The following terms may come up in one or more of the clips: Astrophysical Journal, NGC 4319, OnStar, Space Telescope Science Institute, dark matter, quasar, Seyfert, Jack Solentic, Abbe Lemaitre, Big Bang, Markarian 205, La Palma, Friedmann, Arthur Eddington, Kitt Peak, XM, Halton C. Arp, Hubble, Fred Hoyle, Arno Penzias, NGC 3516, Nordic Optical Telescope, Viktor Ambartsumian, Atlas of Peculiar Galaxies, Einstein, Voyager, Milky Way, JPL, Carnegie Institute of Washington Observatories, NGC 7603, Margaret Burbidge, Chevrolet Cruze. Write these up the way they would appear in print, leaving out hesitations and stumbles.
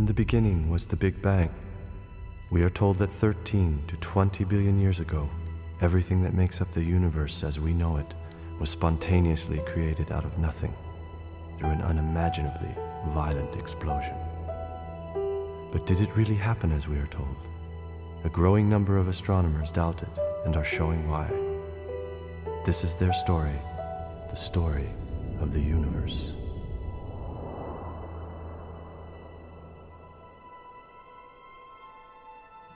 In the beginning was the Big Bang. We are told that 13 to 20 billion years ago, everything that makes up the universe as we know it was spontaneously created out of nothing through an unimaginably violent explosion. But did it really happen as we are told? A growing number of astronomers doubt it and are showing why. This is their story, the story of the universe.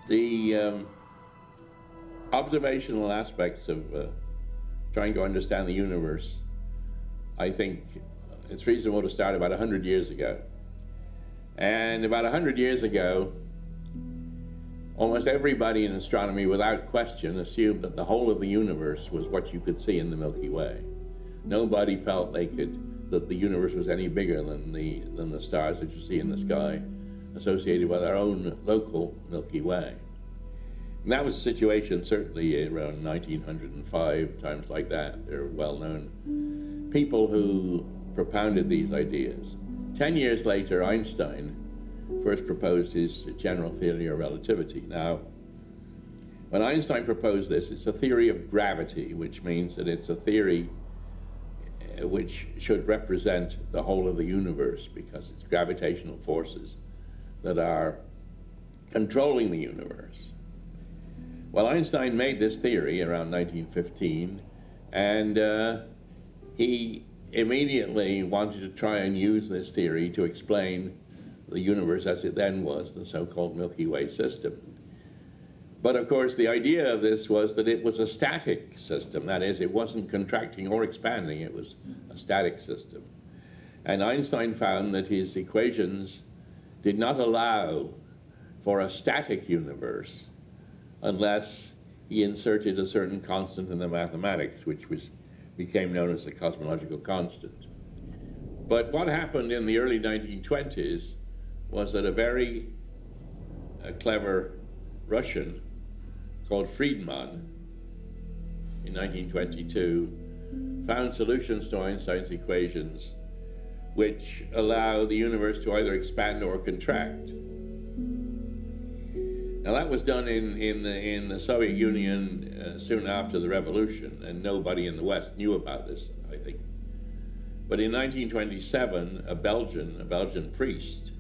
The observational aspects of trying to understand the universe, I think it's reasonable to start about 100 years ago. And about 100 years ago, almost everybody in astronomy, without question, assumed that the whole of the universe was what you could see in the Milky Way. Nobody felt that the universe was any bigger than the stars that you see in the sky, associated with our own local Milky Way. And that was the situation certainly around 1905, times like that. There are well-known people who propounded these ideas. 10 years later, Einstein first proposed his general theory of relativity. Now, when Einstein proposed this, it's a theory of gravity, which means that it's a theory which should represent the whole of the universe, because it's gravitational forces that are controlling the universe. Well, Einstein made this theory around 1915, and he immediately wanted to try and use this theory to explain the universe as it then was, the so-called Milky Way system. But of course, the idea of this was that it was a static system. That is, it wasn't contracting or expanding, it was a static system. And Einstein found that his equations did not allow for a static universe unless he inserted a certain constant in the mathematics, which became known as the cosmological constant. But what happened in the early 1920s was that a very clever Russian called Friedmann in 1922 found solutions to Einstein's equations which allow the universe to either expand or contract. Now that was done in the Soviet Union soon after the revolution, and nobody in the West knew about this, I think. But in 1927, a Belgian priest,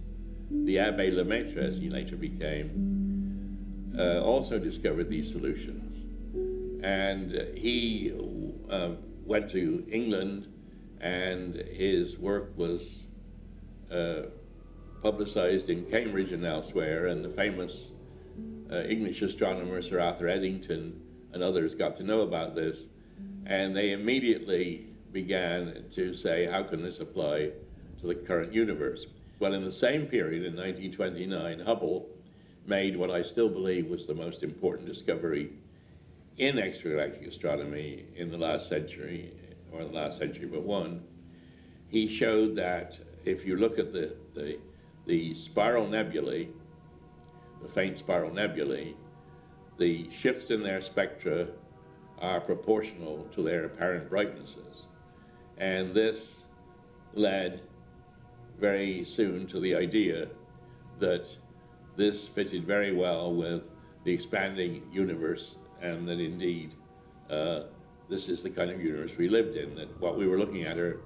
the Abbe Lemaitre, as he later became, also discovered these solutions. And he went to England, and his work was publicized in Cambridge and elsewhere, and the famous English astronomer Sir Arthur Eddington and others got to know about this, and they immediately began to say, how can this apply to the current universe? Well, in the same period, in 1929, Hubble made what I still believe was the most important discovery in extragalactic astronomy in the last century, or in the last century but one. He showed that if you look at the spiral nebulae, the faint spiral nebulae, the shifts in their spectra are proportional to their apparent brightnesses. And this led very soon to the idea that this fitted very well with the expanding universe, and that indeed this is the kind of universe we lived in, that what we were looking at are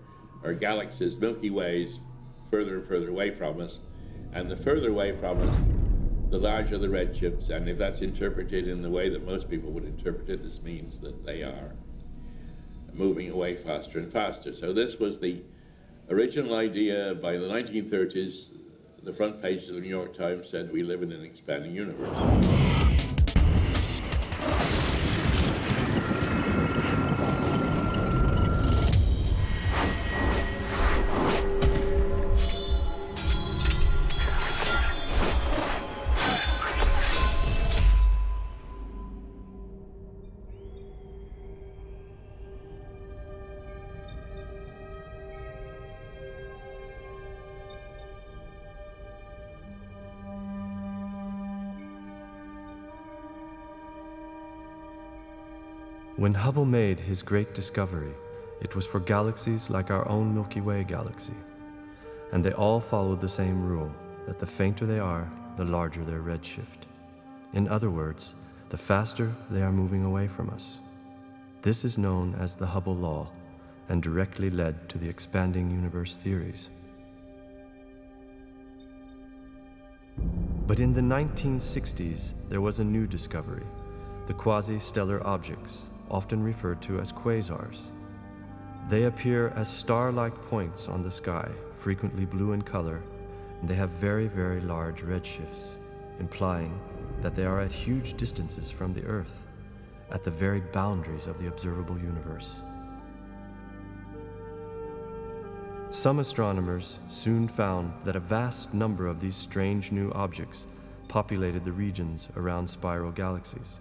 galaxies, Milky Ways, further and further away from us, and the further away from us, the larger the redshifts, and if that's interpreted in the way that most people would interpret it, this means that they are moving away faster and faster. So this was the original idea. By the 1930s, the front page of the New York Times said, we live in an expanding universe. When Hubble made his great discovery, it was for galaxies like our own Milky Way galaxy, and they all followed the same rule, that the fainter they are, the larger their redshift. In other words, the faster they are moving away from us. This is known as the Hubble law and directly led to the expanding universe theories. But in the 1960s, there was a new discovery, the quasi-stellar objects, often referred to as quasars. They appear as star-like points on the sky, frequently blue in color, and they have very, very large redshifts, implying that they are at huge distances from the Earth, at the very boundaries of the observable universe. Some astronomers soon found that a vast number of these strange new objects populated the regions around spiral galaxies,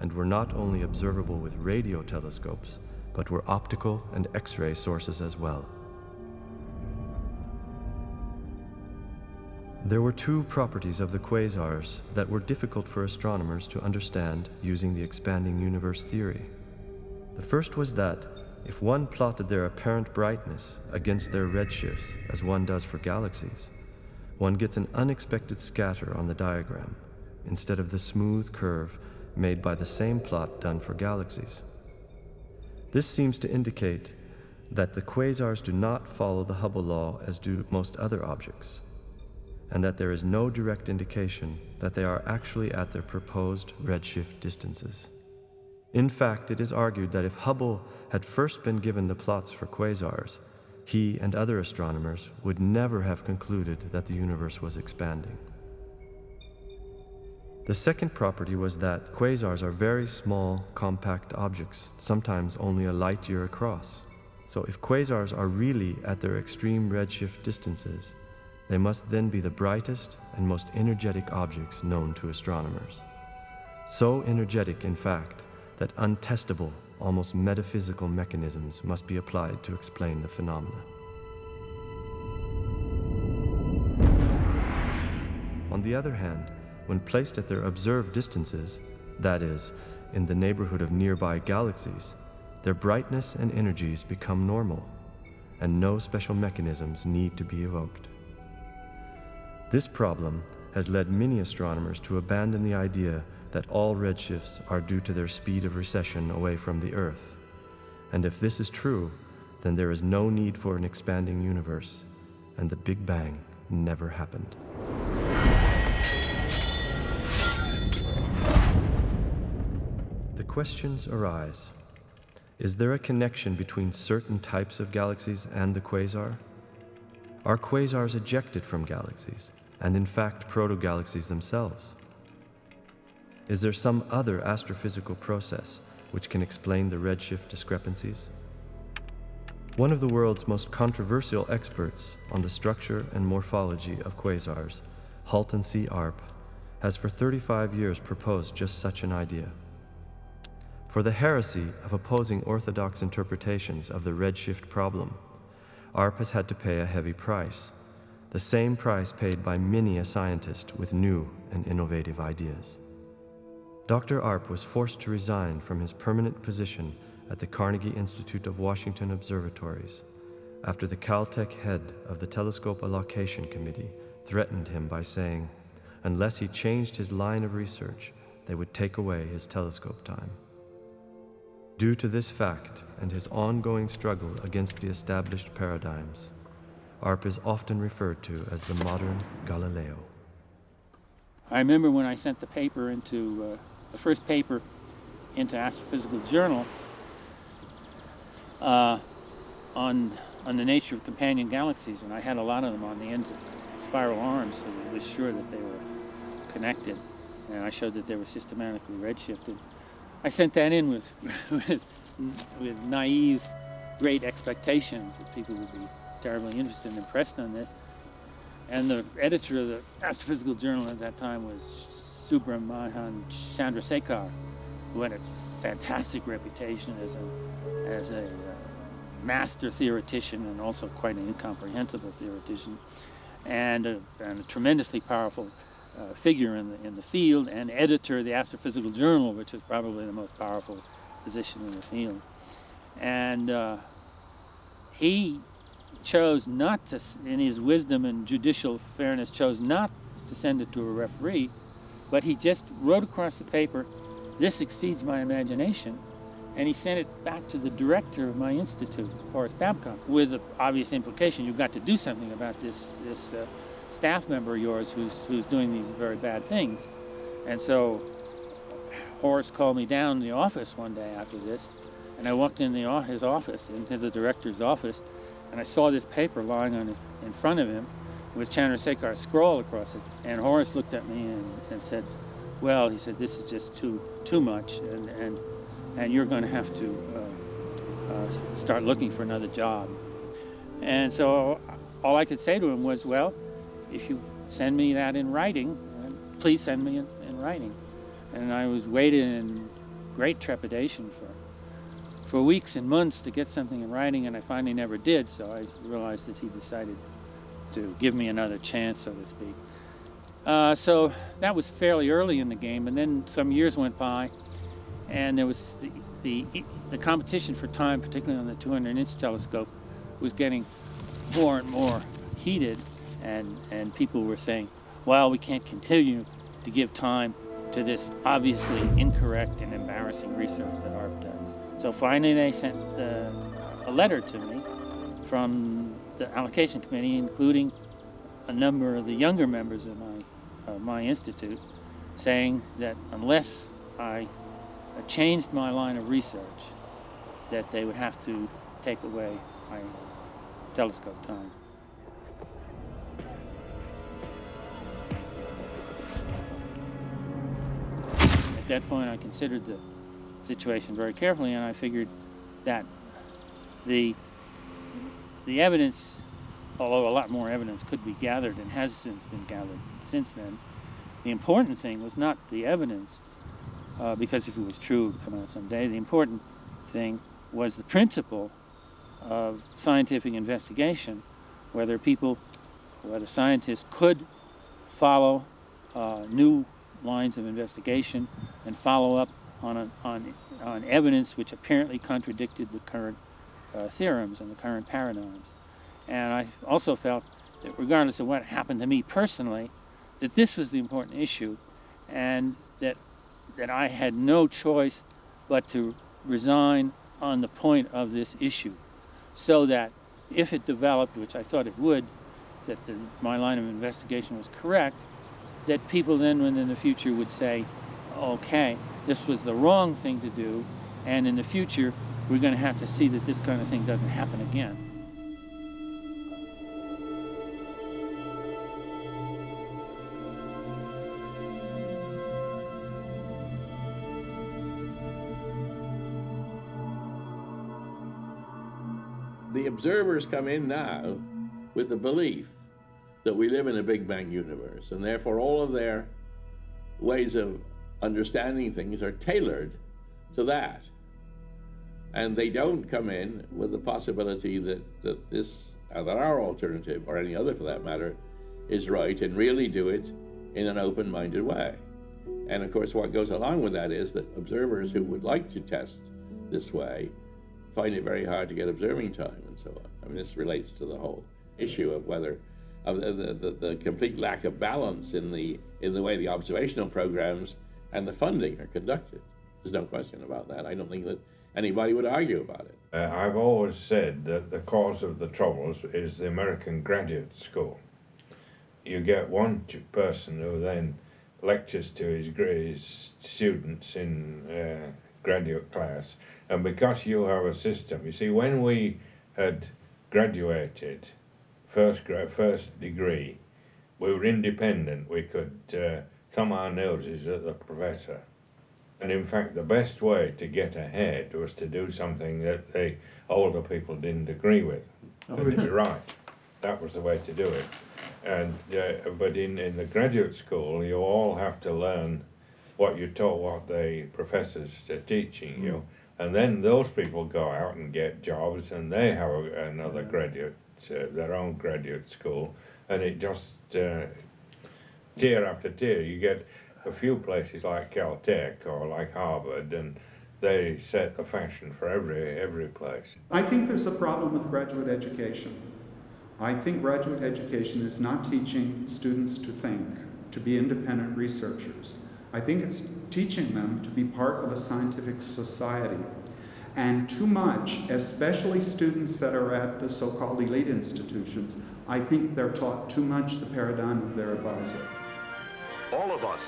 and were not only observable with radio telescopes, but were optical and X-ray sources as well. There were two properties of the quasars that were difficult for astronomers to understand using the expanding universe theory. The first was that if one plotted their apparent brightness against their redshifts, as one does for galaxies, one gets an unexpected scatter on the diagram, instead of the smooth curve made by the same plot done for galaxies. This seems to indicate that the quasars do not follow the Hubble law as do most other objects, and that there is no direct indication that they are actually at their proposed redshift distances. In fact, it is argued that if Hubble had first been given the plots for quasars, he and other astronomers would never have concluded that the universe was expanding. The second property was that quasars are very small, compact objects, sometimes only a light year across. So if quasars are really at their extreme redshift distances, they must then be the brightest and most energetic objects known to astronomers. So energetic, in fact, that untestable, almost metaphysical mechanisms must be applied to explain the phenomena. On the other hand, when placed at their observed distances, that is, in the neighborhood of nearby galaxies, their brightness and energies become normal, and no special mechanisms need to be evoked. This problem has led many astronomers to abandon the idea that all redshifts are due to their speed of recession away from the Earth. And if this is true, then there is no need for an expanding universe, and the Big Bang never happened. The questions arise. Is there a connection between certain types of galaxies and the quasar? Are quasars ejected from galaxies, and in fact proto-galaxies themselves? Is there some other astrophysical process which can explain the redshift discrepancies? One of the world's most controversial experts on the structure and morphology of quasars, Halton C. Arp, has for 35 years proposed just such an idea. For the heresy of opposing orthodox interpretations of the redshift problem, Arp has had to pay a heavy price, the same price paid by many a scientist with new and innovative ideas. Dr. Arp was forced to resign from his permanent position at the Carnegie Institute of Washington Observatories after the Caltech head of the Telescope Allocation Committee threatened him by saying, unless he changed his line of research, they would take away his telescope time. Due to this fact and his ongoing struggle against the established paradigms, Arp is often referred to as the modern Galileo. I remember when I sent the paper into, the first paper into Astrophysical Journal on the nature of companion galaxies, and I had a lot of them on the ends of spiral arms, so I was sure that they were connected, and I showed that they were systematically redshifted. I sent that in with naive, great expectations that people would be terribly interested and impressed on this. And the editor of the Astrophysical Journal at that time was Subrahmanyan Chandrasekhar, who had a fantastic reputation as a master theoretician and also quite an incomprehensible theoretician, and a tremendously powerful figure in the field, and editor of the Astrophysical Journal, which was probably the most powerful position in the field. And he chose not to, in his wisdom and judicial fairness, chose not to send it to a referee, but he just wrote across the paper, "This exceeds my imagination," and he sent it back to the director of my institute, Horace Babcock, with the obvious implication, you've got to do something about this staff member of yours who's doing these very bad things. And so Horace called me down in the office one day after this, and I walked in his office, into the director's office, and I saw this paper lying on in front of him with Chandrasekhar's scroll across it. And Horace looked at me and said, well, he said, this is just too much, and you're going to have to start looking for another job. And so all I could say to him was, well, if you send me that in writing, please send me in writing. And I was waiting in great trepidation for weeks and months to get something in writing, and I finally never did, so I realized that he decided to give me another chance, so to speak. So that was fairly early in the game, and then some years went by, and there was the competition for time, particularly on the 200-inch telescope, was getting more and more heated, and people were saying, well, we can't continue to give time to this obviously incorrect and embarrassing research that ARP does. So finally they sent a letter to me from the allocation committee, including a number of the younger members of my institute, saying that unless I changed my line of research, that they would have to take away my telescope time. At that point, I considered the situation very carefully, and I figured that the evidence, although a lot more evidence could be gathered and has since been gathered since then, the important thing was not the evidence, because if it was true, it would come out someday. The important thing was the principle of scientific investigation, whether scientists could follow new lines of investigation and follow up on evidence which apparently contradicted the current theorems and the current paradigms. And I also felt that regardless of what happened to me personally, that this was the important issue, and that I had no choice but to resign on the point of this issue, so that if it developed, which I thought it would, that my line of investigation was correct, that people then in the future would say, okay, this was the wrong thing to do, and in the future we're going to have to see that this kind of thing doesn't happen again. The observers come in now with the belief that we live in a Big Bang universe, and therefore all of their ways of understanding things are tailored to that. And they don't come in with the possibility that our alternative, or any other for that matter, is right, and really do it in an open-minded way. And of course what goes along with that is that observers who would like to test this way find it very hard to get observing time and so on. I mean, this relates to the whole issue of whether the complete lack of balance in the way the observational programs and the funding are conducted. There's no question about that. I don't think that anybody would argue about it. I've always said that the cause of the troubles is the American graduate school. You get one person who then lectures to his students in graduate class, and because you have a system, you see, when we had graduated first degree, we were independent. We could thumb our noses at the professor, and in fact the best way to get ahead was to do something that the older people didn't agree with. Oh, and you're right, that was the way to do it. And but in the graduate school you all have to learn what you taught, what the professors are teaching you, and then those people go out and get jobs, and they have another graduate, their own graduate school, and it just tier after tier. You get a few places like Caltech or like Harvard, and they set the fashion for every place. I think there's a problem with graduate education. I think graduate education is not teaching students to think, to be independent researchers. I think it's teaching them to be part of a scientific society. And too much, especially students that are at the so-called elite institutions, I think they're taught too much the paradigm of their advisor. All of us,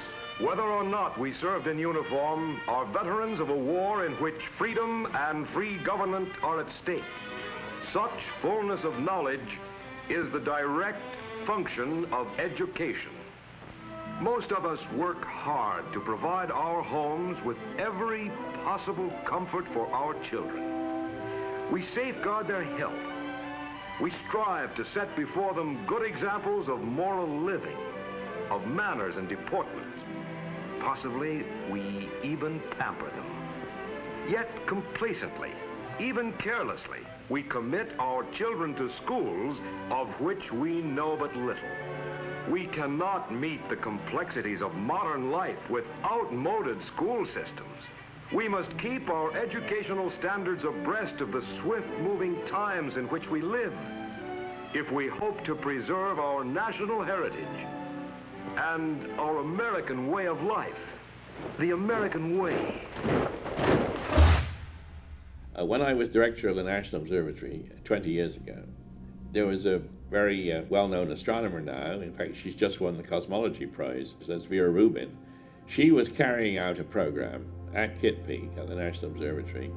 whether or not we served in uniform, are veterans of a war in which freedom and free government are at stake. Such fullness of knowledge is the direct function of education. Most of us work hard to provide our homes with every possible comfort for our children. We safeguard their health. We strive to set before them good examples of moral living, of manners and deportment. Possibly we even pamper them. Yet complacently, even carelessly, we commit our children to schools of which we know but little. We cannot meet the complexities of modern life with outmoded school systems. We must keep our educational standards abreast of the swift-moving times in which we live, if we hope to preserve our national heritage and our American way of life, the American way. When I was director of the National Observatory 20 years ago, there was a very well-known astronomer now. In fact, she's just won the Cosmology Prize. That's Vera Rubin. She was carrying out a program at Kitt Peak at the National Observatory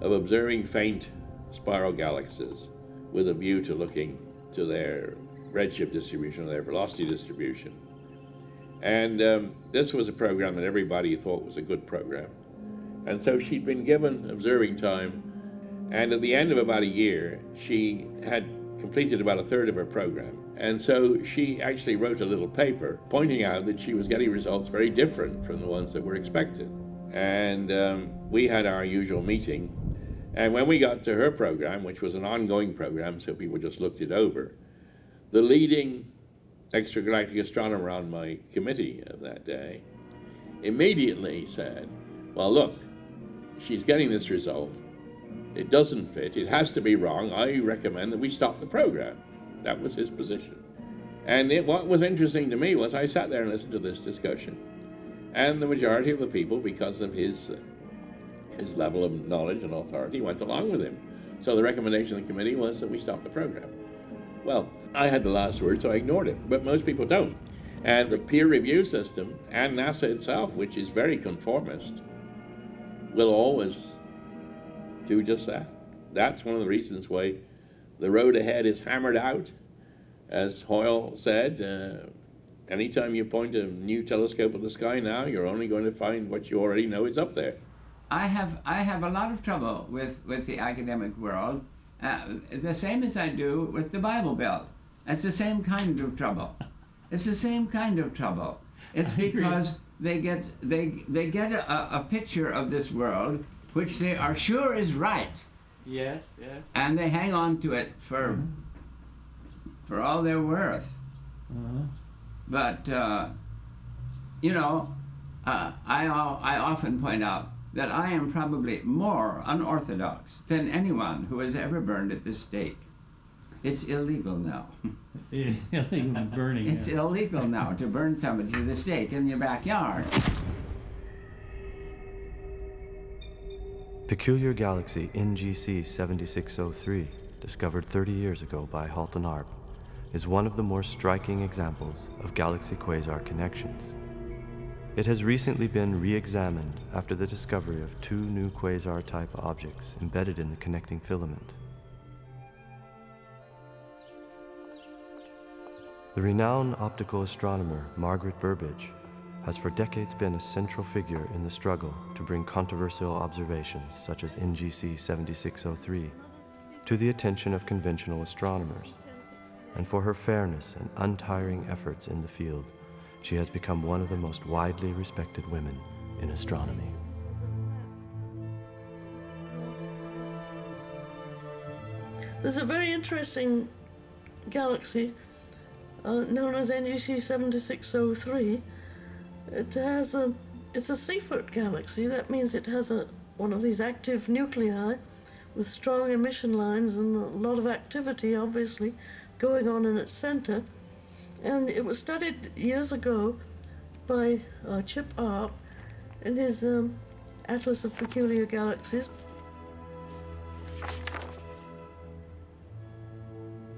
of observing faint spiral galaxies with a view to looking to their redshift distribution or their velocity distribution. And this was a program that everybody thought was a good program. And so she'd been given observing time, and at the end of about a year, she had completed about a third of her program. And so she actually wrote a little paper pointing out that she was getting results very different from the ones that were expected. And we had our usual meeting. And when we got to her program, which was an ongoing program, so people just looked it over, the leading extragalactic astronomer on my committee of that day immediately said, well, look, she's getting this result. It doesn't fit, it has to be wrong, I recommend that we stop the program. That was his position. And what was interesting to me was I sat there and listened to this discussion. And the majority of the people, because of his level of knowledge and authority, went along with him. So the recommendation of the committee was that we stop the program. Well, I had the last word, so I ignored it, but most people don't. And the peer review system, and NASA itself, which is very conformist, will always do just that. That's one of the reasons why the road ahead is hammered out. As Hoyle said, anytime you point a new telescope at the sky now, you're only going to find what you already know is up there. I have a lot of trouble with the academic world, the same as I do with the Bible Belt. It's the same kind of trouble. It's the same kind of trouble. It's because they get a picture of this world which they are sure is right. Yes, yes. And they hang on to it for all their worth. Uh-huh. But, you know, I often point out that I am probably more unorthodox than anyone who has ever burned at the stake. It's illegal now. Illegal burning. It's illegal now to burn somebody to the stake in your backyard. Peculiar galaxy NGC 7603, discovered 30 years ago by Halton Arp, is one of the more striking examples of galaxy-quasar connections. It has recently been re-examined after the discovery of two new quasar-type objects embedded in the connecting filament. The renowned optical astronomer Margaret Burbidge has for decades been a central figure in the struggle to bring controversial observations such as NGC 7603 to the attention of conventional astronomers, and for her fairness and untiring efforts in the field, she has become one of the most widely respected women in astronomy. There's a very interesting galaxy known as NGC 7603. It's a Seyfert galaxy. That means it has one of these active nuclei with strong emission lines and a lot of activity, obviously, going on in its center. And it was studied years ago by Chip Arp in his Atlas of Peculiar Galaxies.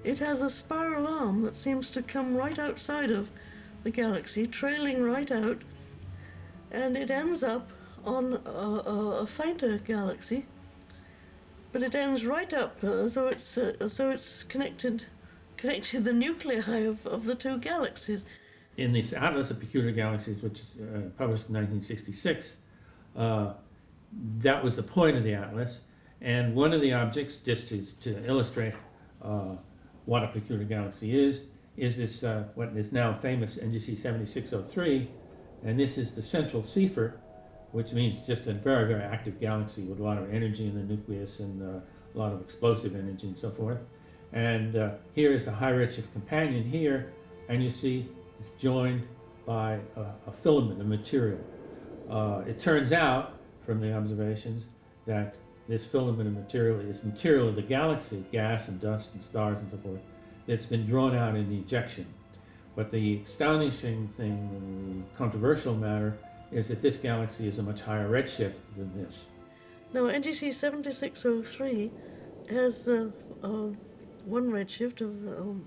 It has a spiral arm that seems to come right outside of the galaxy, trailing right out, and it ends up on a fainter galaxy, but it ends right up as though it's connected the nuclei of the two galaxies. In this Atlas of Peculiar Galaxies, which is published in 1966, that was the point of the atlas, and one of the objects, just to illustrate what a peculiar galaxy is this what is now famous NGC 7603, and this is the central Seyfert, which means just a very, very active galaxy with a lot of energy in the nucleus and a lot of explosive energy and so forth. And here is the high redshift companion here, and you see it's joined by a filament of material. It turns out from the observations that this filament of material is material of the galaxy, gas and dust and stars and so forth, that's been drawn out in the ejection. But the astonishing thing, and the controversial matter, is that this galaxy is a much higher redshift than this. Now, NGC 7603 has one redshift of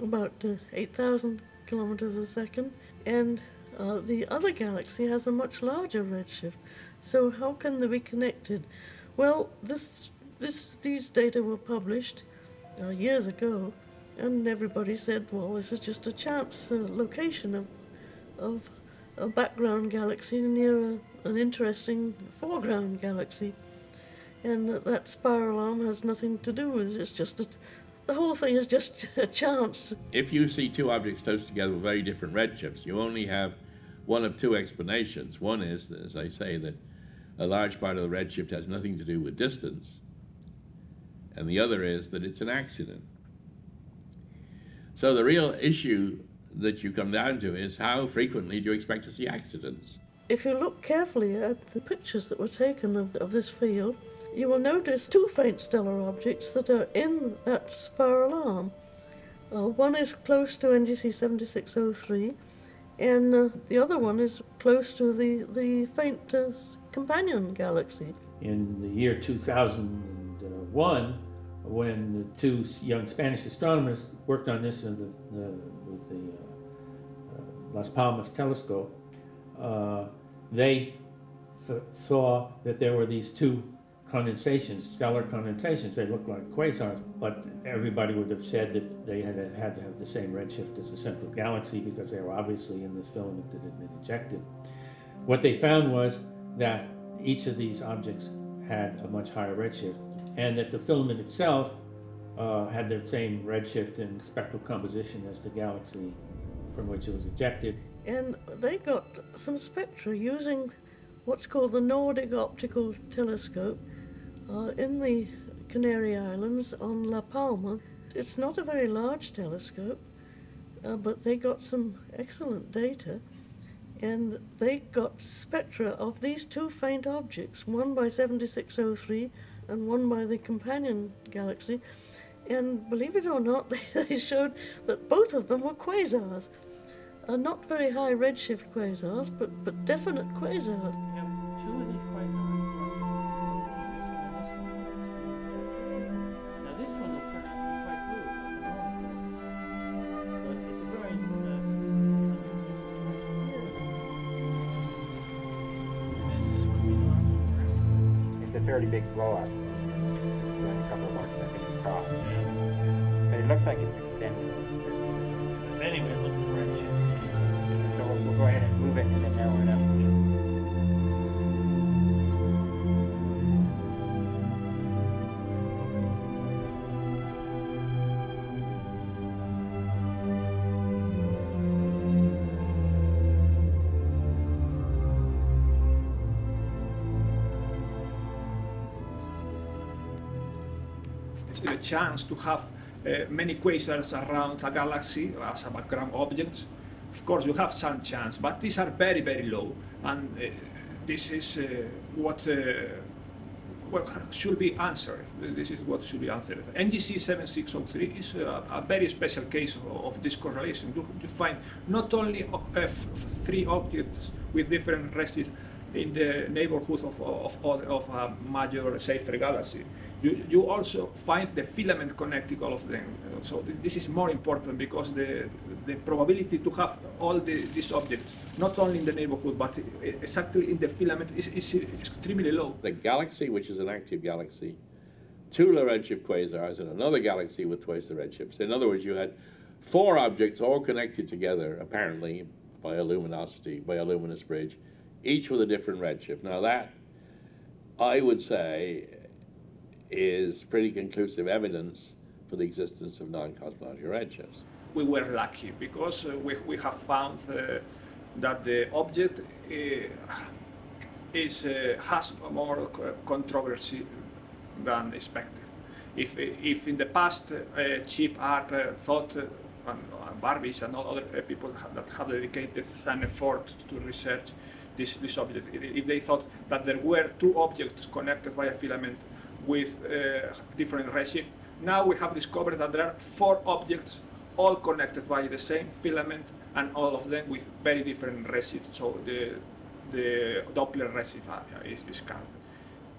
about 8,000 kilometers a second, and the other galaxy has a much larger redshift. So how can they be connected? Well, these data were published years ago, and everybody said, well, this is just a chance location of a background galaxy near an interesting foreground galaxy, and that spiral arm has nothing to do with it. It's just the whole thing is just a chance. If you see two objects close together with very different redshifts, you only have one of two explanations. One is, as I say, that a large part of the redshift has nothing to do with distance, and the other is that it's an accident. So the real issue that you come down to is, how frequently do you expect to see accidents? If you look carefully at the pictures that were taken of this field, you will notice two faint stellar objects that are in that spiral arm. One is close to NGC 7603, and the other one is close to the faint companion galaxy. In the year 2001, when the two young Spanish astronomers worked on this in the Las Palmas telescope, they saw that there were these two condensations, stellar condensations. They looked like quasars, but everybody would have said that they had to have the same redshift as the central galaxy because they were obviously in this filament that had been ejected. What they found was that each of these objects had a much higher redshift, and that the filament itself had the same redshift and spectral composition as the galaxy from which it was ejected. And they got some spectra using what's called the Nordic Optical Telescope in the Canary Islands on La Palma. It's not a very large telescope, but they got some excellent data, and they got spectra of these two faint objects, one by 7603 and one by the companion galaxy, and believe it or not, they showed that both of them were quasars. Not very high redshift quasars, but definite quasars. Two of these quasars. Now this one will turn out to be quite blue, but it's a very nice. It's a fairly big blow up. This is only a couple of marks that can cross, but it looks like it's extended. Anyway, it looks right. So we'll go ahead and move it, and then now we're up. It's been a chance to have many quasars around a galaxy as a background objects. Of course, you have some chance, but these are very, very low, and this is what what should be answered. This is what should be answered. NGC 7603 is a very special case of this correlation. You find not only three objects with different redshift in the neighborhood of a major Seyfert galaxy. You also find the filament connecting all of them. So this is more important because the probability to have all these objects, not only in the neighborhood, but exactly in the filament is extremely low. The galaxy, which is an active galaxy, two low redshift quasars and another galaxy with twice the redshifts. In other words, you had four objects all connected together, apparently, by a luminosity, by a luminous bridge, each with a different redshift. Now that, I would say, is pretty conclusive evidence for the existence of non-cosmological redshifts. We were lucky because we have found that the object has more controversy than expected. If in the past Chip Arp thought and Burbidge and other people that have dedicated some effort to research this object, if they thought that there were two objects connected by a filament with different redshift, now we have discovered that there are four objects all connected by the same filament and all of them with very different redshift. So the Doppler redshift is discovered.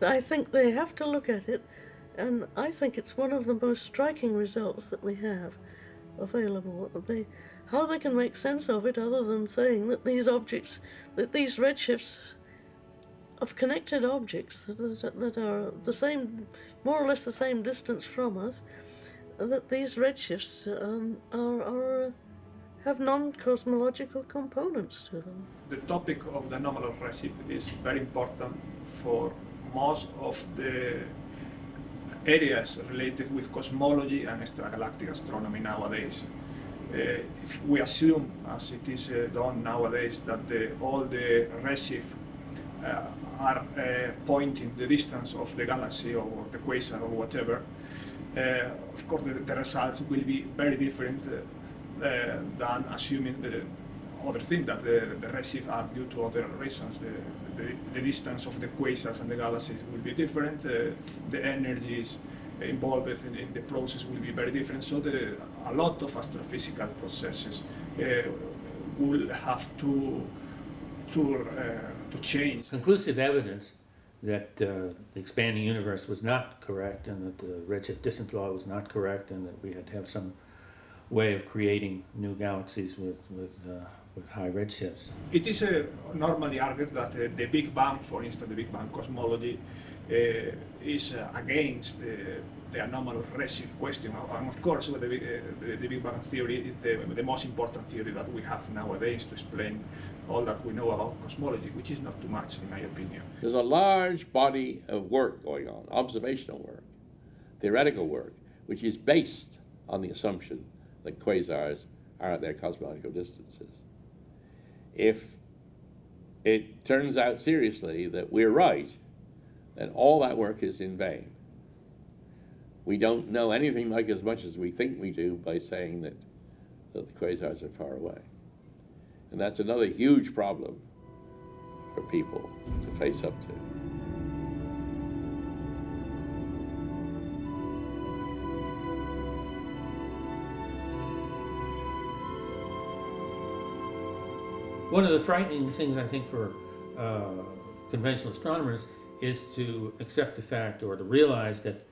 I think they have to look at it, and I think it's one of the most striking results that we have available. How they can make sense of it other than saying that these objects, that these redshifts of connected objects that are the same, more or less the same distance from us, that these redshifts have non-cosmological components to them. The topic of the nominal redshift is very important for most of the areas related with cosmology and extragalactic astronomy nowadays. If we assume, as it is done nowadays, that all the redshifts are pointing the distance of the galaxy or the quasar or whatever, of course the results will be very different than assuming the other thing, that the redshifts are due to other reasons. The distance of the quasars and the galaxies will be different, the energies involved in the process will be very different, so a lot of astrophysical processes will have to change. Conclusive evidence that the expanding universe was not correct, and that the redshift distance law was not correct, and that we had to have some way of creating new galaxies with high redshifts. It is normally argued that the Big Bang, for instance, the Big Bang cosmology, is against the anomalous redshift question. And of course, the Big Bang theory is the most important theory that we have nowadays to explain all that we know about cosmology, which is not too much, in my opinion. There's a large body of work going on, observational work, theoretical work, which is based on the assumption that quasars are at their cosmological distances. If it turns out seriously that we're right, then all that work is in vain. We don't know anything like as much as we think we do by saying that the quasars are far away. And that's another huge problem for people to face up to. One of the frightening things, I think, for conventional astronomers is to accept the fact, or to realize, that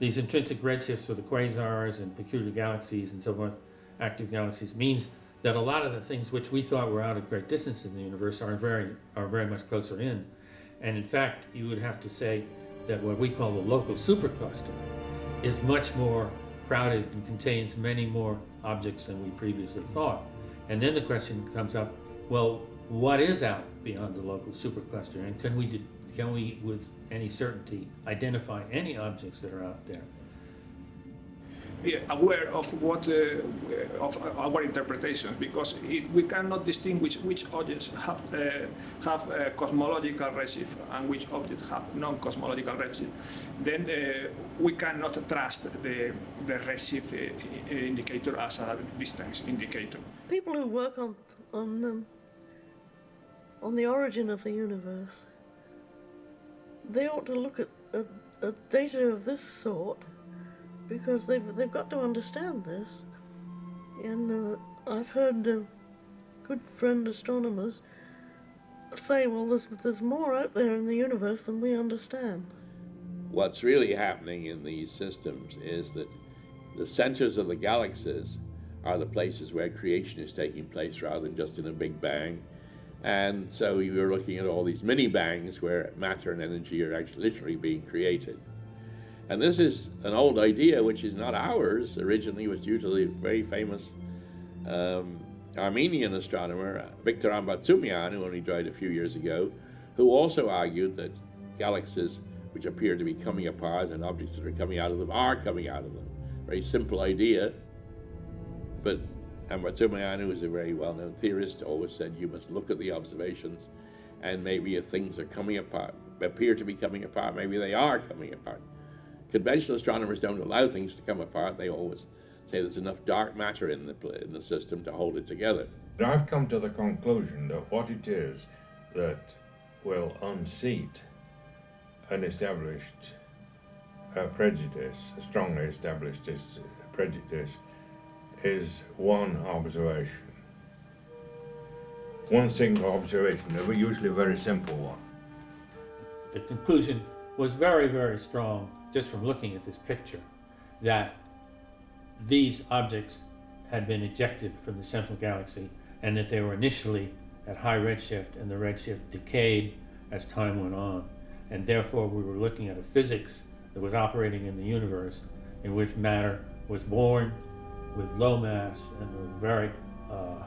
these intrinsic redshifts for the quasars and peculiar galaxies and so forth, active galaxies, means that a lot of the things which we thought were out at great distance in the universe are very much closer in. And in fact, you would have to say that what we call the local supercluster is much more crowded and contains many more objects than we previously thought. And then the question comes up, well, what is out beyond the local supercluster, and can we with any certainty identify any objects that are out there? We are aware of our interpretations, because if we cannot distinguish which objects have cosmological redshift and which objects have non-cosmological redshift, then we cannot trust the redshift indicator as a distance indicator. People who work on the origin of the universe, they ought to look at data of this sort, because they've got to understand this. And I've heard good friend astronomers say, well, there's more out there in the universe than we understand. What's really happening in these systems is that the centers of the galaxies are the places where creation is taking place rather than just in a Big Bang. And so you're looking at all these mini-bangs where matter and energy are actually literally being created. And this is an old idea which is not ours. Originally it was due to the very famous Armenian astronomer Viktor Ambartsumian, who only died a few years ago, who also argued that galaxies which appear to be coming apart and objects that are coming out of them are coming out of them. Very simple idea. But Ambartsumian, who is a very well-known theorist, always said you must look at the observations, and maybe if things are coming apart, appear to be coming apart, maybe they are coming apart. Conventional astronomers don't allow things to come apart. They always say there's enough dark matter in the system to hold it together. I've come to the conclusion that what it is that will unseat an established prejudice, a strongly established prejudice, is one observation. One single observation, usually a very simple one. The conclusion was very, very strong, just from looking at this picture, that these objects had been ejected from the central galaxy, and that they were initially at high redshift, and the redshift decayed as time went on. And therefore, we were looking at a physics that was operating in the universe, in which matter was born with low mass and a very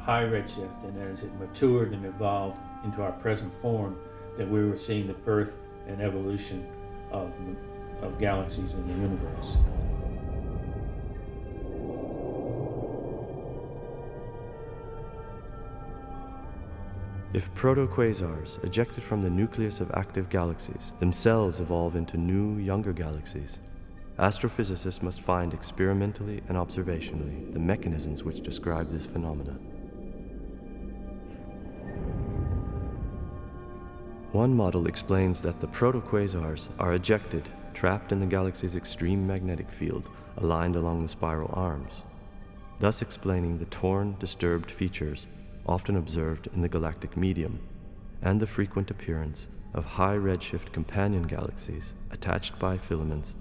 high redshift, and as it matured and evolved into our present form, that we were seeing the birth and evolution of galaxies in the universe. If proto-quasars ejected from the nucleus of active galaxies themselves evolve into new, younger galaxies, astrophysicists must find experimentally and observationally the mechanisms which describe this phenomena. One model explains that the protoquasars are ejected, trapped in the galaxy's extreme magnetic field, aligned along the spiral arms, thus explaining the torn, disturbed features often observed in the galactic medium, and the frequent appearance of high redshift companion galaxies attached by filaments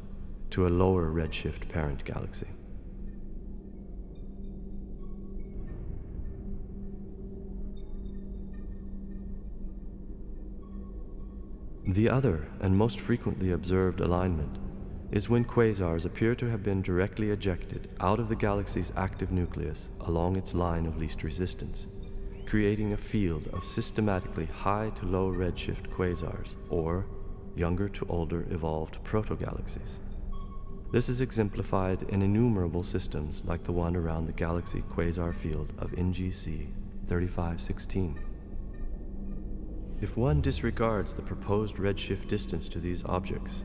to a lower redshift parent galaxy. The other and most frequently observed alignment is when quasars appear to have been directly ejected out of the galaxy's active nucleus along its line of least resistance, creating a field of systematically high to low redshift quasars, or younger to older evolved protogalaxies. This is exemplified in innumerable systems like the one around the galaxy quasar field of NGC 3516. If one disregards the proposed redshift distance to these objects,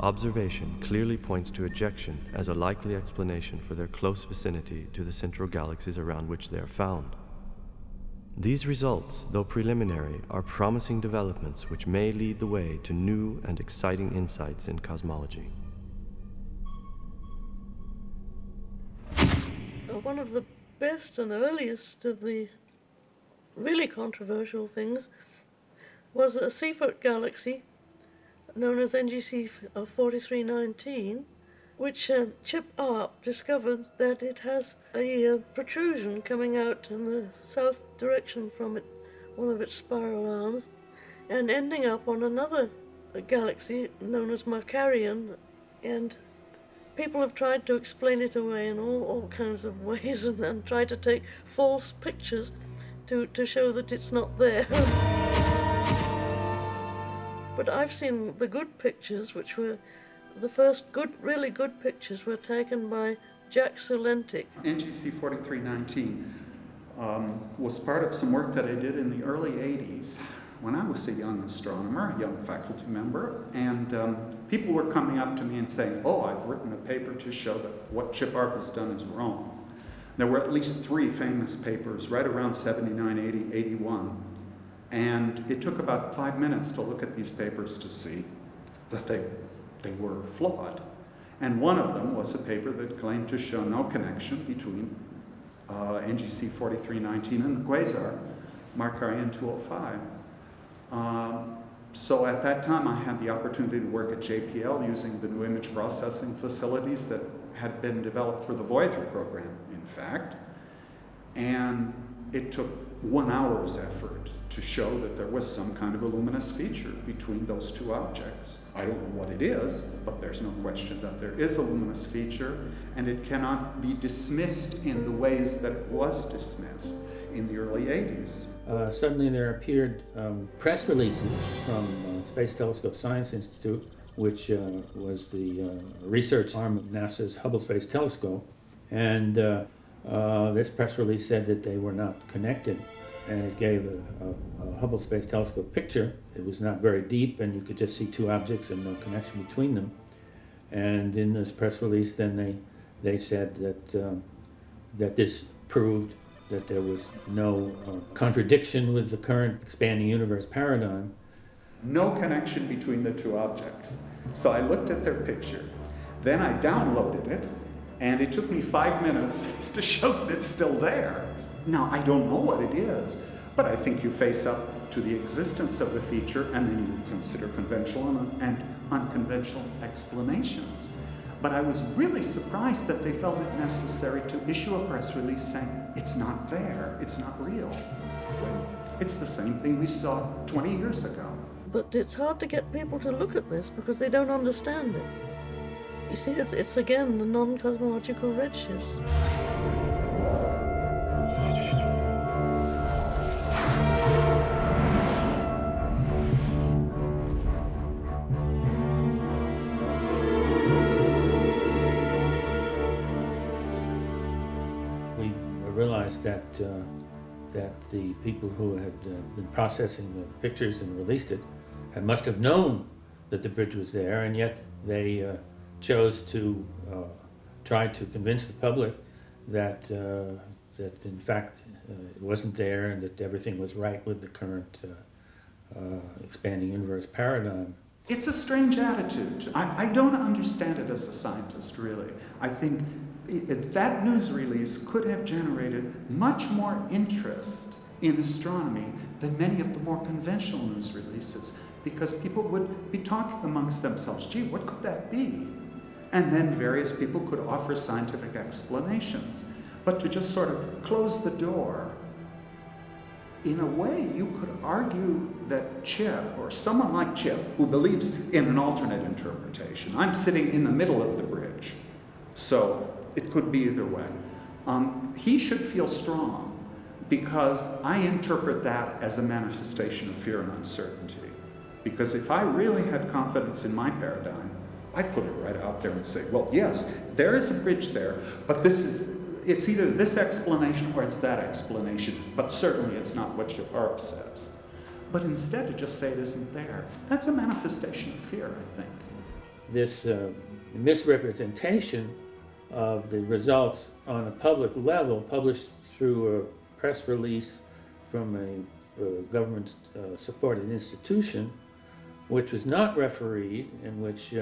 observation clearly points to ejection as a likely explanation for their close vicinity to the central galaxies around which they are found. These results, though preliminary, are promising developments which may lead the way to new and exciting insights in cosmology. One of the best and earliest of the really controversial things was a Seyfert galaxy known as NGC 4319, which Chip Arp discovered that it has a protrusion coming out in the south direction from it, one of its spiral arms, and ending up on another galaxy known as Markarian. And people have tried to explain it away in all kinds of ways, and try to take false pictures to show that it's not there. But I've seen the good pictures, which were the first really good pictures, were taken by Jack Solentic. NGC 4319 was part of some work that I did in the early 80s when I was a young astronomer, a young faculty member, and people were coming up to me and saying, oh, I've written a paper to show that what Chip Arp has done is wrong. There were at least three famous papers right around 79, 80, 81. And it took about 5 minutes to look at these papers to see that they They were flawed. And one of them was a paper that claimed to show no connection between NGC 4319 and the quasar, Markarian 205. So at that time, I had the opportunity to work at JPL using the new image processing facilities that had been developed for the Voyager program, in fact. And it took 1 hour's effort to show that there was some kind of a luminous feature between those two objects. I don't know what it is, but there's no question that there is a luminous feature, and it cannot be dismissed in the ways that it was dismissed in the early 80s. Suddenly there appeared press releases from Space Telescope Science Institute, which was the research arm of NASA's Hubble Space Telescope, and this press release said that they were not connected, and it gave a Hubble Space Telescope picture. It was not very deep, and you could just see two objects and no connection between them. And in this press release, then they said that that this proved that there was no contradiction with the current expanding universe paradigm. No connection between the two objects. So I looked at their picture, then I downloaded it, and it took me 5 minutes to show that it's still there. Now, I don't know what it is, but I think you face up to the existence of the feature, and then you consider conventional and unconventional explanations. But I was really surprised that they felt it necessary to issue a press release saying, it's not there, it's not real. It's the same thing we saw 20 years ago. But it's hard to get people to look at this because they don't understand it. You see, it's again the non-cosmological redshifts. We realized that the people who had been processing the pictures and released it must have known that the bridge was there, and yet they chose to try to convince the public that, that in fact, it wasn't there and that everything was right with the current expanding universe paradigm. It's a strange attitude. I don't understand it as a scientist, really. I think that news release could have generated much more interest in astronomy than many of the more conventional news releases, because people would be talking amongst themselves, gee, what could that be? And then various people could offer scientific explanations. But to just sort of close the door, in a way, you could argue that Chip, or someone like Chip, who believes in an alternate interpretation, I'm sitting in the middle of the bridge, so it could be either way, he should feel strong, because I interpret that as a manifestation of fear and uncertainty. Because if I really had confidence in my paradigm, I'd put it right out there and say, well, yes, there is a bridge there, but this is, it's either this explanation or it's that explanation, but certainly it's not what your Arp says. But instead to just say it isn't there, that's a manifestation of fear, I think. This misrepresentation of the results on a public level, published through a press release from a government-supported institution, which was not refereed and which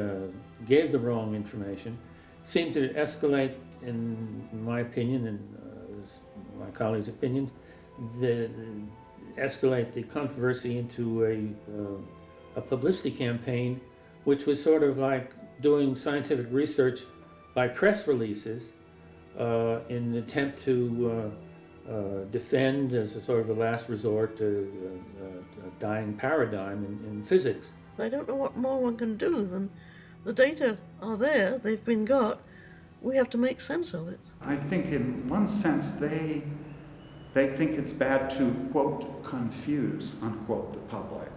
gave the wrong information, seemed to escalate, in my opinion, and my colleagues' opinion, escalate the controversy into a publicity campaign, which was sort of like doing scientific research by press releases in an attempt to defend, as a sort of a last resort, a dying paradigm in physics. I don't know what more one can do than the data are there, they've been got, we have to make sense of it. I think in one sense they think it's bad to, quote, confuse, unquote, the public.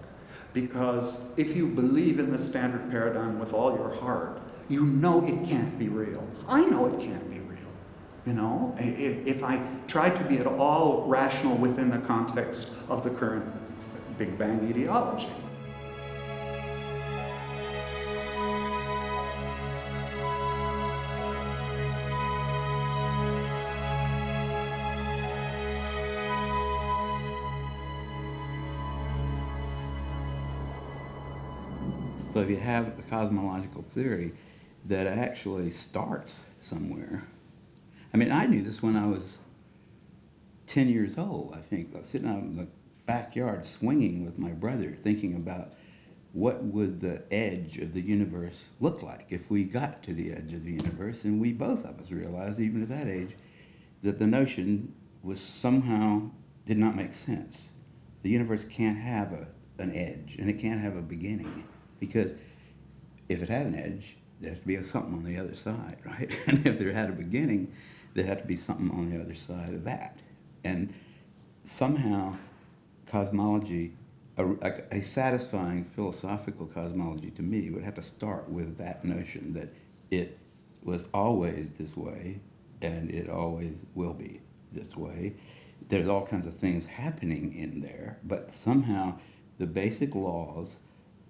Because if you believe in the standard paradigm with all your heart, you know it can't be real. I know it can't be real. You know, if I try to be at all rational within the context of the current Big Bang ideology. So if you have a cosmological theory that actually starts somewhere, I mean, I knew this when I was 10 years old, I think, sitting out in the backyard swinging with my brother, thinking about what would the edge of the universe look like if we got to the edge of the universe, and we both of us realized, even at that age, that the notion was somehow did not make sense. The universe can't have an edge, and it can't have a beginning, because if it had an edge, there had to be something on the other side, right? And if there had a beginning, there had to be something on the other side of that. And somehow cosmology, a satisfying philosophical cosmology to me, would have to start with that notion that it was always this way and it always will be this way. There's all kinds of things happening in there, but somehow the basic laws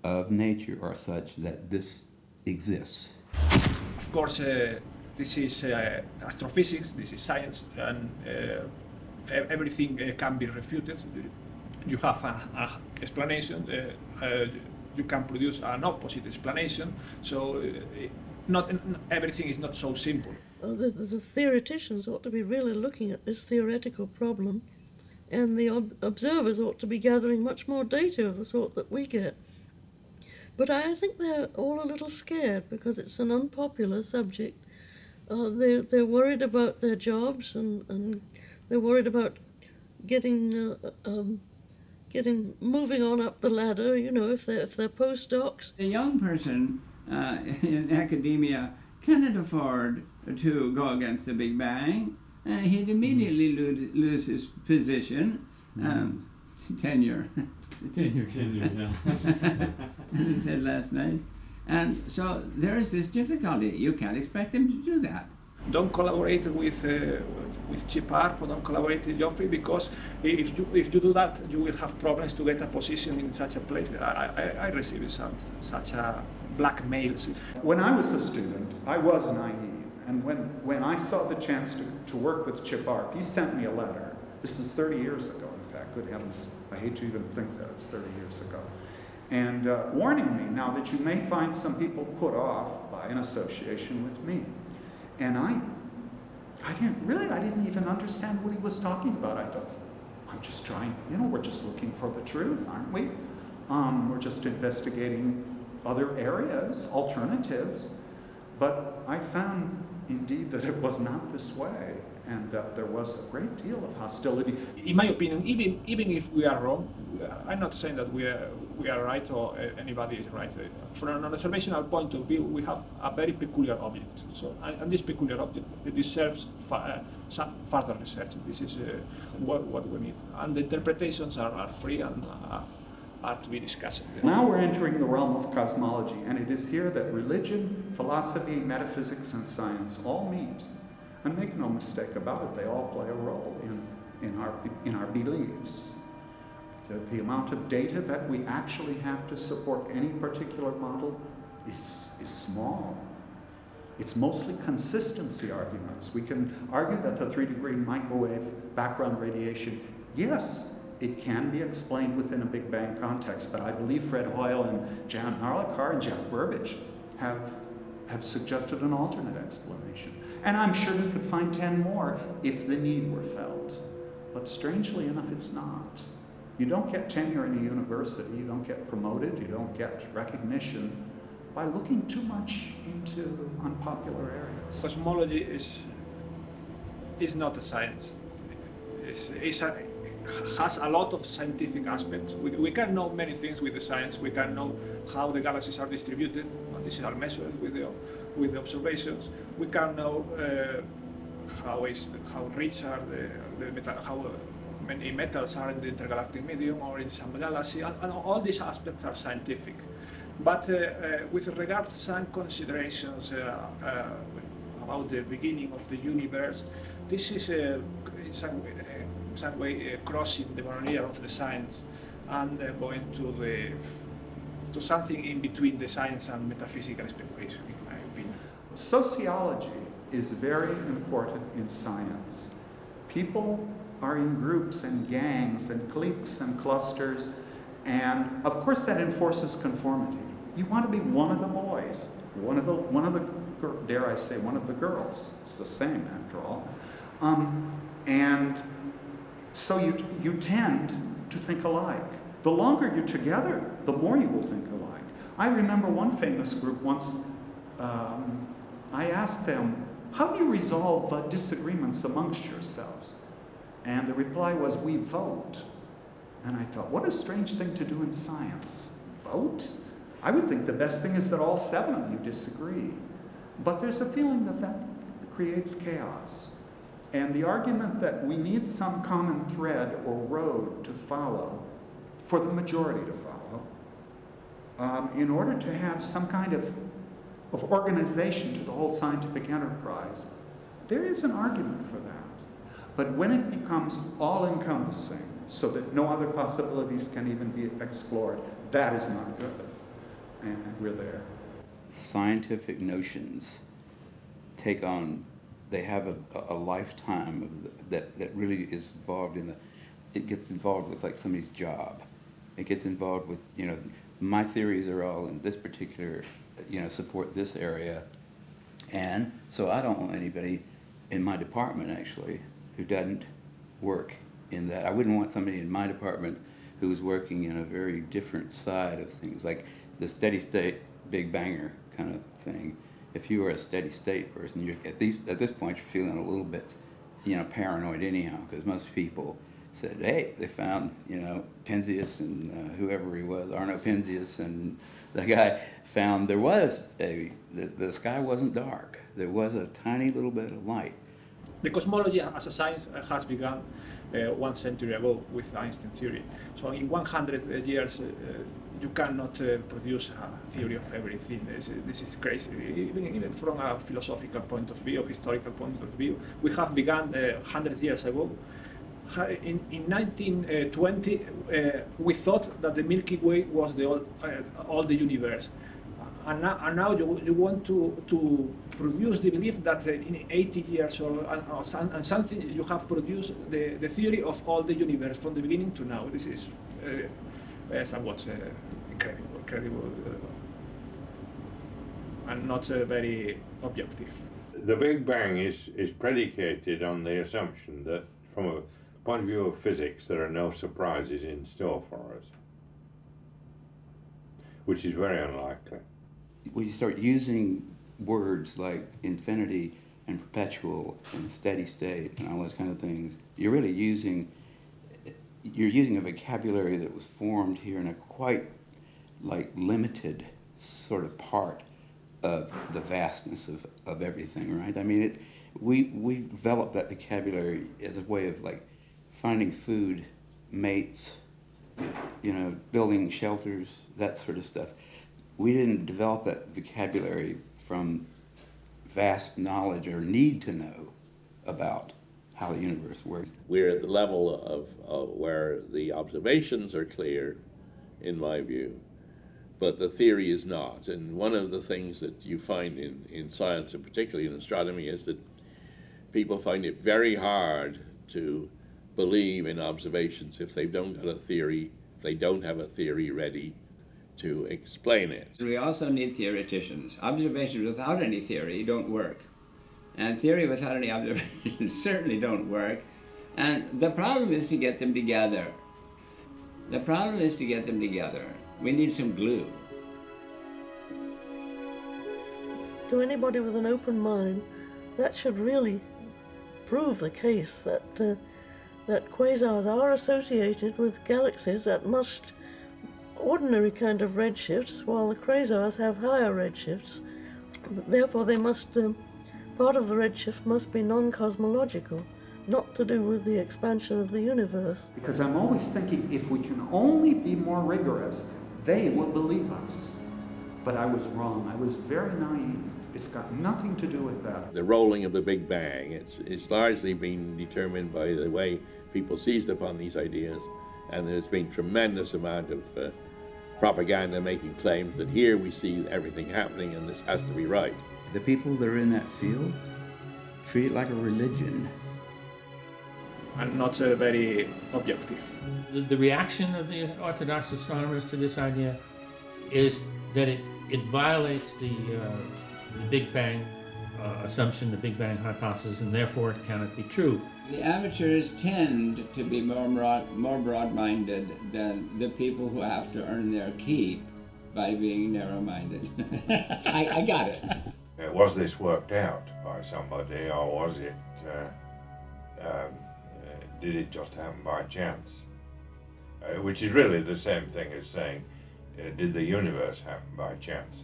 of nature are such that this exists. Of course, this is astrophysics, this is science, and everything can be refuted. You have an explanation, you can produce an opposite explanation, so not everything is not so simple. The theoreticians ought to be really looking at this theoretical problem, and the observers ought to be gathering much more data of the sort that we get. But I think they're all a little scared because it's an unpopular subject. They're worried about their jobs, and they're worried about getting moving on up the ladder, you know, if they're postdocs. A young person in academia cannot afford to go against the Big Bang. He'd immediately lose his position, tenure. tenure, yeah. As he said last night. And so there is this difficulty. You can't expect them to do that. Don't collaborate with Chip Arp, or don't collaborate with Joffrey, because if you do that, you will have problems to get a position in such a place. I received such a blackmails. When I was a student, I was naive, and when I saw the chance to work with Chip Arp, he sent me a letter. This is 30 years ago, in fact. Good heavens, I hate to even think that it's 30 years ago. And warning me now that you may find some people put off by an association with me. And I didn't even understand what he was talking about. I thought, I'm just trying, you know, we're just looking for the truth, aren't we? We're just investigating other areas, alternatives. But I found, indeed, that it was not this way, and that there was a great deal of hostility. In my opinion, even if we are wrong, I'm not saying that we are right or anybody is right. From an observational point of view, we have a very peculiar object. So, and this peculiar object, it deserves some further research. This is what we need. And the interpretations are free and are to be discussed. Now we're entering the realm of cosmology, and it is here that religion, philosophy, metaphysics, and science all meet. And make no mistake about it, they all play a role in our beliefs. The amount of data that we actually have to support any particular model is small. It's mostly consistency arguments. We can argue that the 3-degree microwave background radiation, yes, it can be explained within a Big Bang context, but I believe Fred Hoyle and Jan Harlikar and Jack Burbidge have suggested an alternate explanation. And I'm sure we could find 10 more if the need were felt. But strangely enough, it's not. You don't get tenure in a university, you don't get promoted, you don't get recognition by looking too much into unpopular areas. Cosmology is not a science. It has a lot of scientific aspects. We can know many things with the science. We can know how the galaxies are distributed, and this is our measure with the observations. We can know how rich are the metal, how many metals are in the intergalactic medium or in some galaxy, and all these aspects are scientific. But with regard to some considerations about the beginning of the universe, this is in some way crossing the barrier of the science and going to something in between the science and metaphysical speculation, in my opinion. Sociology is very important in science. People are in groups and gangs and cliques and clusters, and of course that enforces conformity. You want to be one of the boys, dare I say, one of the girls. It's the same after all. And so you tend to think alike. The longer you're together, the more you will think alike. I remember one famous group once, I asked them, how do you resolve disagreements amongst yourselves? And the reply was, we vote. And I thought, what a strange thing to do in science. Vote? I would think the best thing is that all seven of you disagree. But there's a feeling that that creates chaos. And the argument that we need some common thread or road to follow, for the majority to follow, in order to have some kind of organization to the whole scientific enterprise, there is an argument for that. But when it becomes all-encompassing, so that no other possibilities can even be explored, that is not good. And we're there. Scientific notions take on, they have a lifetime of that really is involved in it gets involved with like somebody's job. It gets involved with, you know, my theories are all in this particular, you know, support this area. And so I don't want anybody in my department actually who doesn't work in that. I wouldn't want somebody in my department who was working in a very different side of things, like the steady state Big Banger kind of thing. If you were a steady state person, you're at this point you're feeling a little bit, you know, paranoid anyhow, because most people said, hey, they found, you know, Penzias and whoever he was, Arno Penzias, and the guy found there was the sky wasn't dark. There was a tiny little bit of light. The cosmology as a science has begun 1 century ago with Einstein's theory. So in 100 years, you cannot produce a theory of everything. This is crazy. Even from a philosophical point of view, historical point of view, we have begun 100 years ago. In 1920, we thought that the Milky Way was all the universe. And now you want to produce the belief that in 80 years or something, you have produced the theory of all the universe from the beginning to now. This is somewhat incredible and not very objective. The Big Bang is predicated on the assumption that from a point of view of physics, there are no surprises in store for us, which is very unlikely. When you start using words like infinity and perpetual and steady state and all those kind of things, you're really using a vocabulary that was formed here in a quite like limited sort of part of the vastness of everything, right? I mean, we developed that vocabulary as a way of like finding food, mates, you know, building shelters, that sort of stuff. We didn't develop that vocabulary from vast knowledge or need to know about how the universe works. We're at the level of where the observations are clear, in my view, but the theory is not. And one of the things that you find in science, and particularly in astronomy, is that people find it very hard to believe in observations if they don't have a theory, ready to explain it. We also need theoreticians. Observations without any theory don't work. And theory without any observations certainly don't work. And the problem is to get them together. We need some glue. To anybody with an open mind, that should really prove the case that that quasars are associated with galaxies that must ordinary kind of redshifts, while the quasars have higher redshifts. Therefore, they must part of the redshift must be non-cosmological, not to do with the expansion of the universe. Because I'm always thinking, if we can only be more rigorous, they will believe us. But I was wrong. I was very naive. It's got nothing to do with that. The rolling of the Big Bang, it's largely been determined by the way people seized upon these ideas, and there's been a tremendous amount of propaganda making claims that here we see everything happening and this has to be right. The people that are in that field treat it like a religion. And not very objective. The reaction of the orthodox astronomers to this idea is that it violates the Big Bang assumption, the Big Bang hypothesis, and therefore it cannot be true. The amateurs tend to be more broad-minded than the people who have to earn their keep by being narrow-minded. I got it. Was this worked out by somebody, or was it, did it just happen by chance? Which is really the same thing as saying, did the universe happen by chance?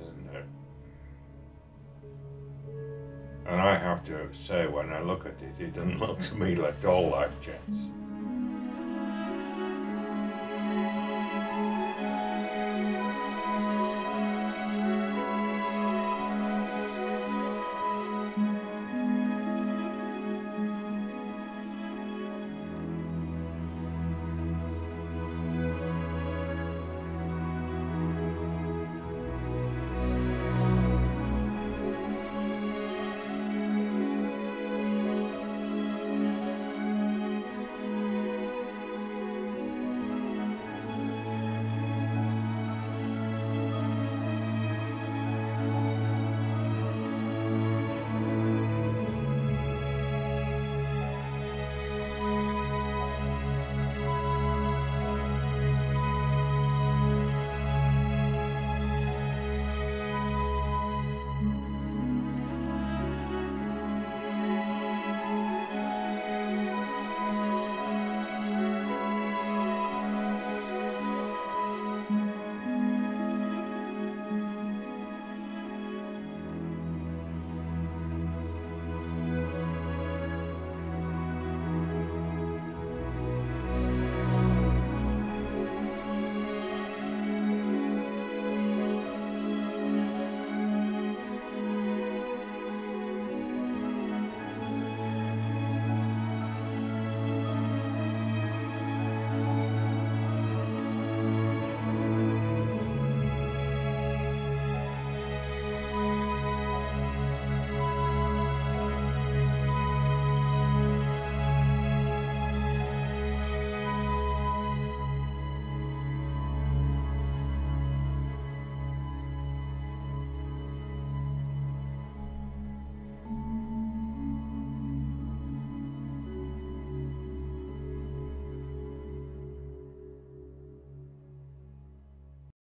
And I have to say, when I look at it, it doesn't look to me like all like chance.